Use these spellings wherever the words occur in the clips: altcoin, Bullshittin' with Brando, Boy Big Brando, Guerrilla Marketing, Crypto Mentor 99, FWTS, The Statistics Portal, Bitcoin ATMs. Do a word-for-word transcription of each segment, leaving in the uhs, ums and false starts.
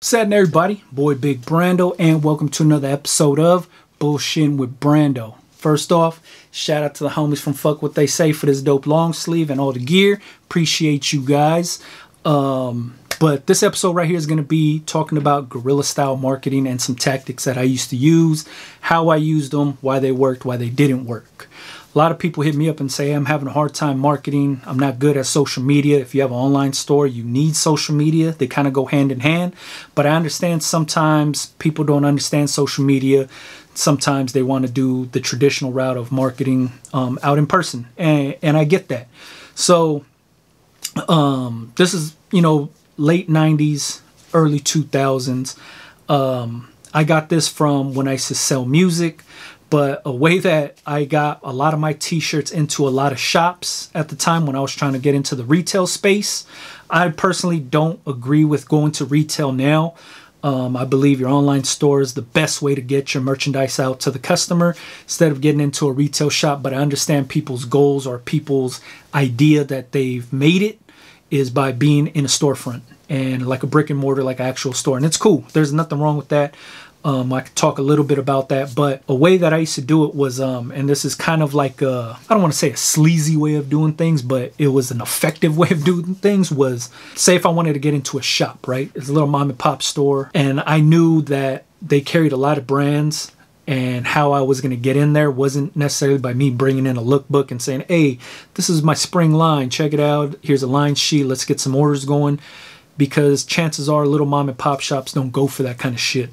What's happening, everybody? Boy Big Brando, and welcome to another episode of Bullshittin' with Brando. First off, shout out to the homies from Fuck What They Say for this dope long sleeve and all the gear. Appreciate you guys. Um, but this episode right here is going to be talking about guerrilla style marketing and some tactics that I used to use, how I used them, why they worked, why they didn't work. A lot of people hit me up and say, I'm having a hard time marketing. I'm not good at social media. If you have an online store, you need social media. They kind of go hand in hand. But I understand sometimes people don't understand social media. Sometimes they want to do the traditional route of marketing um, out in person. And, and I get that. So um, this is, you know, late nineties, early two thousands. Um, I got this from when I used to sell music. But a way that I got a lot of my t-shirts into a lot of shops at the time when I was trying to get into the retail space. I personally don't agree with going to retail now. Um, I believe your online store is the best way to get your merchandise out to the customer instead of getting into a retail shop. But I understand people's goals or people's idea that they've made it is by being in a storefront and like a brick and mortar, like an actual store. And it's cool. There's nothing wrong with that. Um, I could talk a little bit about that, but a way that I used to do it was, um, and this is kind of like a, I don't want to say a sleazy way of doing things, but it was an effective way of doing things was, say if I wanted to get into a shop, right? It's a little mom and pop store, and I knew that they carried a lot of brands, and how I was going to get in there wasn't necessarily by me bringing in a lookbook and saying, hey, this is my spring line, check it out, here's a line sheet, let's get some orders going. Because chances are little mom and pop shops don't go for that kind of shit.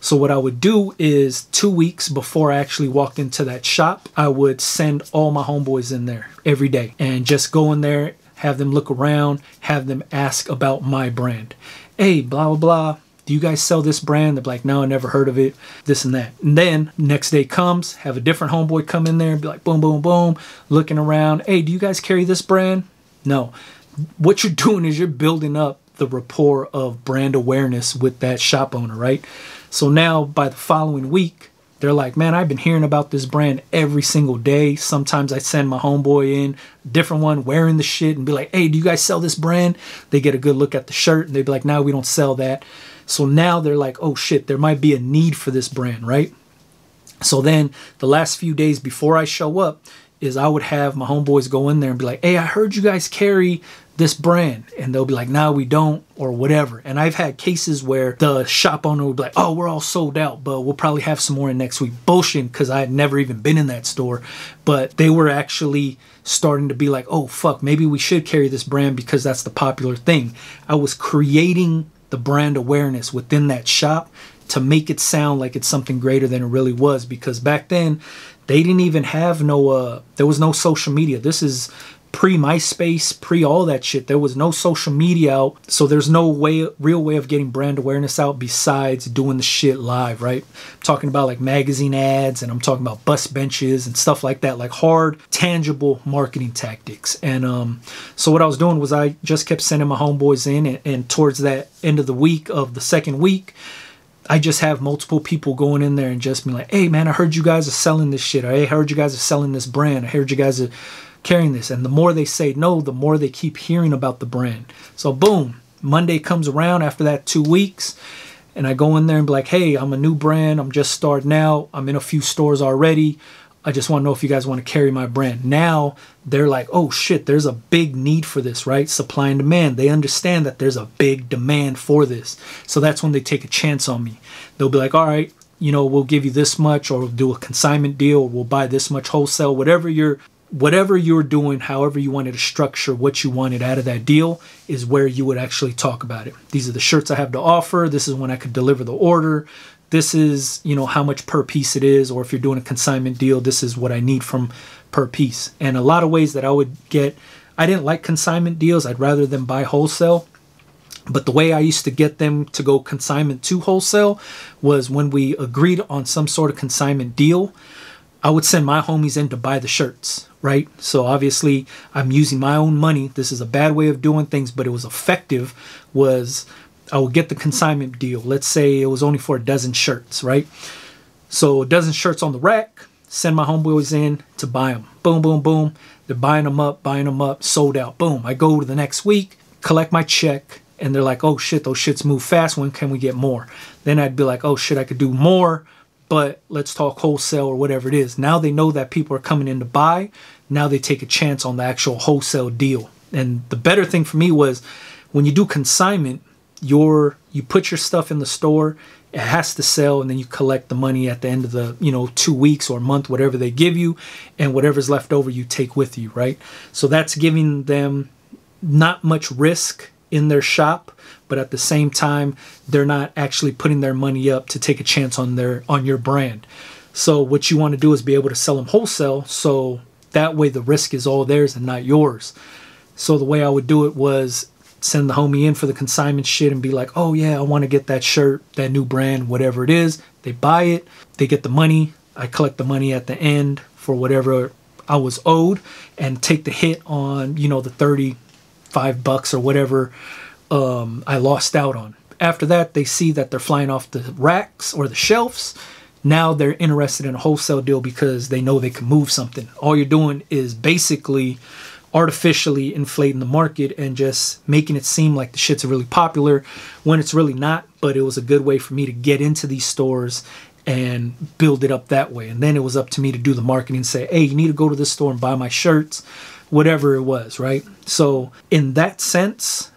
So what I would do is two weeks before I actually walked into that shop, I would send all my homeboys in there every day and just go in there, have them look around, have them ask about my brand. Hey, blah, blah, blah. Do you guys sell this brand? They're like, no, I never heard of it, this and that. And then next day comes, have a different homeboy come in there and be like, boom, boom, boom, looking around. Hey, do you guys carry this brand? No. What you're doing is you're building up the rapport of brand awareness with that shop owner, right? So now by the following week, they're like, man, I've been hearing about this brand every single day. Sometimes I send my homeboy in, different one wearing the shit and be like, hey, do you guys sell this brand? They get a good look at the shirt and they'd be like, no, we don't sell that. So now they're like, oh shit, there might be a need for this brand, right? So then the last few days before I show up is I would have my homeboys go in there and be like, hey, I heard you guys carry this brand, and they'll be like, nah, we don't, or whatever. And I've had cases where the shop owner would be like, oh, we're all sold out, but we'll probably have some more in next week. Bullshit, because I had never even been in that store, but they were actually starting to be like, oh fuck, maybe we should carry this brand because that's the popular thing. I was creating the brand awareness within that shop to make it sound like it's something greater than it really was, because back then they didn't even have no uh there was no social media. This is pre-MySpace, pre all that shit. There was no social media out, so there's no way, real way of getting brand awareness out besides doing the shit live, right? I'm talking about like magazine ads, and I'm talking about bus benches and stuff like that, like hard, tangible marketing tactics. And um, so what I was doing was I just kept sending my homeboys in, and, and towards that end of the week of the second week, I just have multiple people going in there and just being like, hey man, I heard you guys are selling this shit. I heard you guys are selling this brand. I heard you guys are carrying this. And the more they say no, the more they keep hearing about the brand. So boom, Monday comes around after that two weeks. And I go in there and be like, hey, I'm a new brand. I'm just starting out. I'm in a few stores already. I just want to know if you guys want to carry my brand. Now they're like, oh shit, there's a big need for this, right? Supply and demand. They understand that there's a big demand for this. So that's when they take a chance on me. They'll be like, all right, you know, we'll give you this much, or we'll do a consignment deal, or we'll buy this much wholesale, whatever you're, whatever you're doing, however you wanted to structure what you wanted out of that deal is where you would actually talk about it. These are the shirts I have to offer. This is when I could deliver the order. This is, you know, how much per piece it is, or if you're doing a consignment deal, this is what I need from per piece. And a lot of ways that I would get, I didn't like consignment deals. I'd rather them buy wholesale. But the way I used to get them to go consignment to wholesale was when we agreed on some sort of consignment deal, I would send my homies in to buy the shirts, right? So obviously I'm using my own money. This is a bad way of doing things, but it was effective. Was I would get the consignment deal. Let's say it was only for a dozen shirts, right? So a dozen shirts on the rack, send my homeboys in to buy them. Boom, boom, boom. They're buying them up, buying them up, sold out. Boom. I go to the next week, collect my check, and they're like, oh shit, those shits move fast, when can we get more? Then I'd be like, oh shit, I could do more, but let's talk wholesale or whatever it is. Now they know that people are coming in to buy. Now they take a chance on the actual wholesale deal. And the better thing for me was, when you do consignment, you're, you put your stuff in the store, it has to sell, and then you collect the money at the end of the, you know, two weeks or a month, whatever they give you, and whatever's left over you take with you, right? So that's giving them not much risk in their shop, but at the same time, they're not actually putting their money up to take a chance on their on your brand. So what you want to do is be able to sell them wholesale, so that way the risk is all theirs and not yours. So the way I would do it was send the homie in for the consignment shit and be like, oh yeah, I want to get that shirt, that new brand, whatever it is. They buy it, they get the money, I collect the money at the end for whatever I was owed, and take the hit on, you know, the thirty-five bucks or whatever um, I lost out on. After that, they see that they're flying off the racks or the shelves. Now they're interested in a wholesale deal because they know they can move something. All you're doing is basically artificially inflating the market and just making it seem like the shit's really popular when it's really not. But it was a good way for me to get into these stores and build it up that way. And then it was up to me to do the marketing and say, hey, you need to go to this store and buy my shirts, whatever it was, right? So in that sense,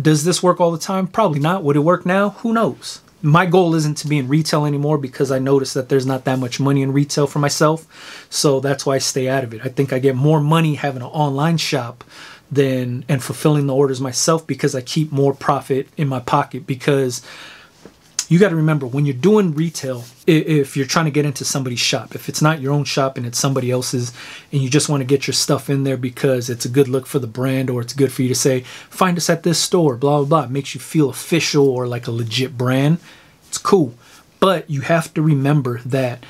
does this work all the time? Probably not. Would it work now? Who knows? My goal isn't to be in retail anymore because I noticed that there's not that much money in retail for myself. So that's why I stay out of it. I think I get more money having an online shop than and fulfilling the orders myself, because I keep more profit in my pocket. Because you got to remember, when you're doing retail, if you're trying to get into somebody's shop, if it's not your own shop and it's somebody else's, and you just want to get your stuff in there because it's a good look for the brand, or it's good for you to say, find us at this store, blah, blah, blah. It makes you feel official or like a legit brand. It's cool. But you have to remember that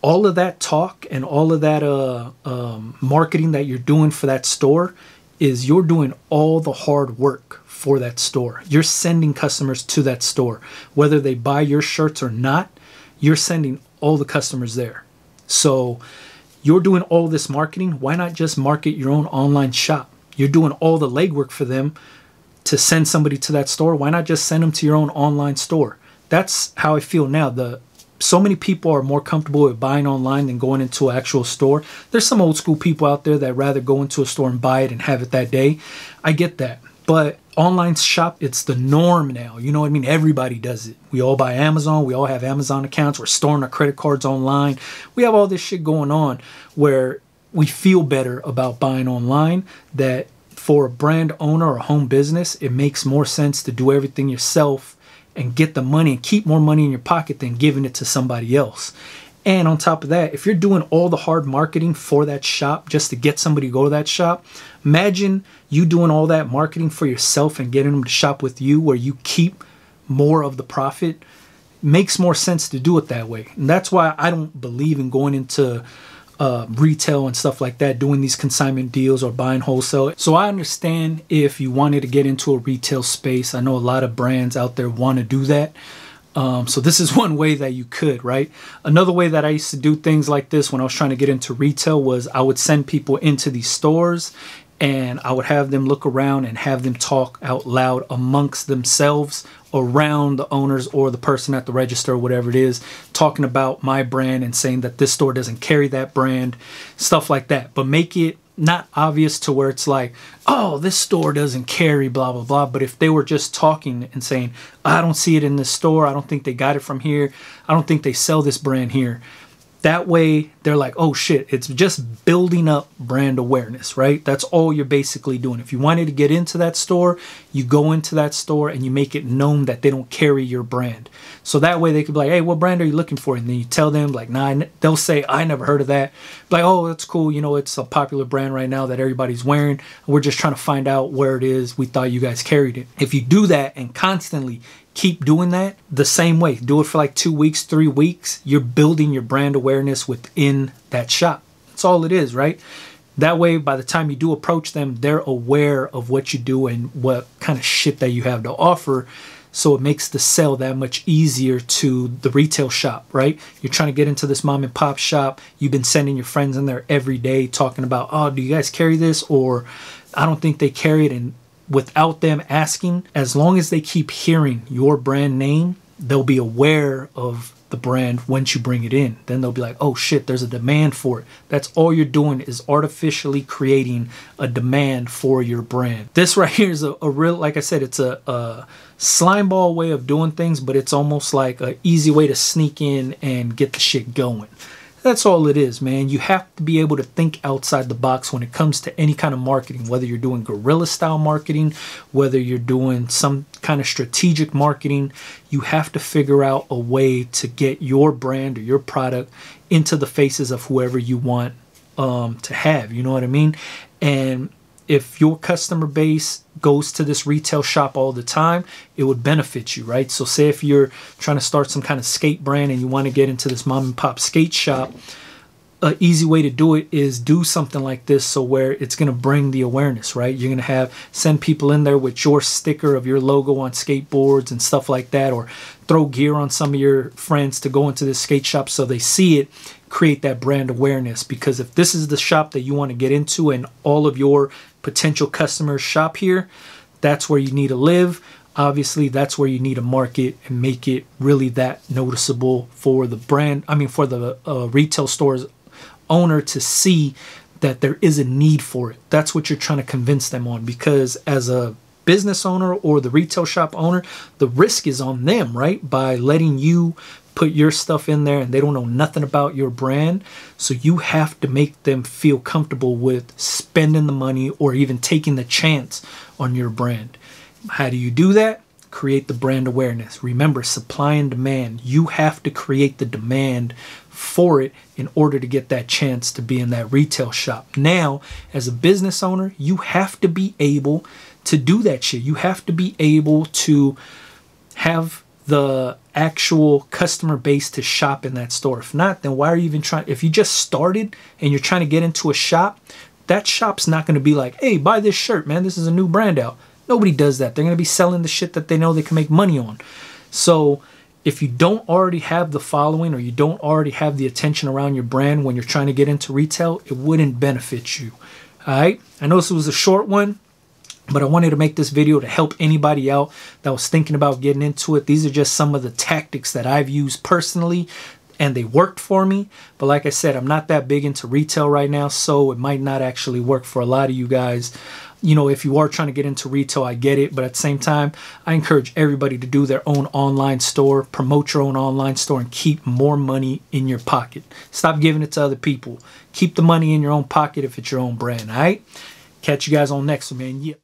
all of that talk and all of that uh, um, marketing that you're doing for that store is you're doing all the hard work for that store. You're sending customers to that store. Whether they buy your shirts or not, you're sending all the customers there. So you're doing all this marketing. Why not just market your own online shop? You're doing all the legwork for them to send somebody to that store. Why not just send them to your own online store? That's how I feel now. The So many people are more comfortable with buying online than going into an actual store. There's some old school people out there that rather go into a store and buy it and have it that day. I get that. But online shop, it's the norm now. You know what I mean? Everybody does it. We all buy Amazon. We all have Amazon accounts. We're storing our credit cards online. We have all this shit going on where we feel better about buying online. That for a brand owner or a home business, it makes more sense to do everything yourself and get the money and keep more money in your pocket than giving it to somebody else. And on top of that, if you're doing all the hard marketing for that shop just to get somebody to go to that shop, imagine you doing all that marketing for yourself and getting them to shop with you, where you keep more of the profit. Makes more sense to do it that way. And that's why I don't believe in going into uh, retail and stuff like that, doing these consignment deals or buying wholesale. So I understand if you wanted to get into a retail space. I know a lot of brands out there want to do that. Um, so this is one way that you could, right? Another way that I used to do things like this when I was trying to get into retail was I would send people into these stores and I would have them look around and have them talk out loud amongst themselves around the owners or the person at the register or whatever it is, talking about my brand and saying that this store doesn't carry that brand, stuff like that. But make it not obvious to where it's like, oh, this store doesn't carry blah blah blah. But if they were just talking and saying, I don't see it in this store, I don't think they got it from here, I don't think they sell this brand here, that way they're like, oh shit. It's just building up brand awareness, right? That's all you're basically doing. If you wanted to get into that store, you go into that store and you make it known that they don't carry your brand. So that way they could be like, hey, what brand are you looking for? And then you tell them, like, nah, they'll say, I never heard of that. Like, oh, that's cool. You know, it's a popular brand right now that everybody's wearing. We're just trying to find out where it is. We thought you guys carried it. If you do that and constantly keep doing that the same way, do it for like two weeks, three weeks, you're building your brand awareness within that shop. That's all it is, right? That way, by the time you do approach them, they're aware of what you do and what kind of shit that you have to offer. So it makes the sale that much easier to the retail shop, right? You're trying to get into this mom and pop shop. You've been sending your friends in there every day talking about, oh, do you guys carry this? Or I don't think they carry it. And without them asking. As long as they keep hearing your brand name, they'll be aware of the brand once you bring it in. Then they'll be like, oh shit, there's a demand for it. That's all you're doing, is artificially creating a demand for your brand. This right here is a, a real, like I said, it's a, a slime ball way of doing things, but it's almost like an easy way to sneak in and get the shit going. That's all it is, man. You have to be able to think outside the box when it comes to any kind of marketing, whether you're doing guerrilla style marketing, whether you're doing some kind of strategic marketing. You have to figure out a way to get your brand or your product into the faces of whoever you want um, to have. You know what I mean? And if your customer base goes to this retail shop all the time, it would benefit you, right? So say if you're trying to start some kind of skate brand and you want to get into this mom and pop skate shop, an easy way to do it is do something like this, so where it's going to bring the awareness, right? You're going to have send people in there with your sticker of your logo on skateboards and stuff like that, or throw gear on some of your friends to go into this skate shop so they see it. Create that brand awareness, because if this is the shop that you want to get into and all of your potential customers shop here, that's where you need to live. Obviously, that's where you need to market and make it really that noticeable for the brand. I mean, for the uh, retail store's owner to see that there is a need for it. That's what you're trying to convince them on, because as a business owner or the retail shop owner, the risk is on them, right? By letting you put your stuff in there and they don't know nothing about your brand. So you have to make them feel comfortable with spending the money or even taking the chance on your brand. How do you do that? Create the brand awareness. Remember, supply and demand. You have to create the demand for it in order to get that chance to be in that retail shop. Now, as a business owner, you have to be able to do that shit. You have to be able to have the actual customer base to shop in that store. If not, then why are you even trying? If you just started and you're trying to get into a shop, that shop's not going to be like, hey, buy this shirt, man, this is a new brand out. Nobody does that. They're going to be selling the shit that they know they can make money on. So if you don't already have the following or you don't already have the attention around your brand when you're trying to get into retail, it wouldn't benefit you. All right, I know this was a short one, but I wanted to make this video to help anybody out that was thinking about getting into it. These are just some of the tactics that I've used personally, and they worked for me. But like I said, I'm not that big into retail right now, so it might not actually work for a lot of you guys. You know, if you are trying to get into retail, I get it. But at the same time, I encourage everybody to do their own online store, promote your own online store, and keep more money in your pocket. Stop giving it to other people. Keep the money in your own pocket if it's your own brand, all right? Catch you guys on next one, man. Yeah.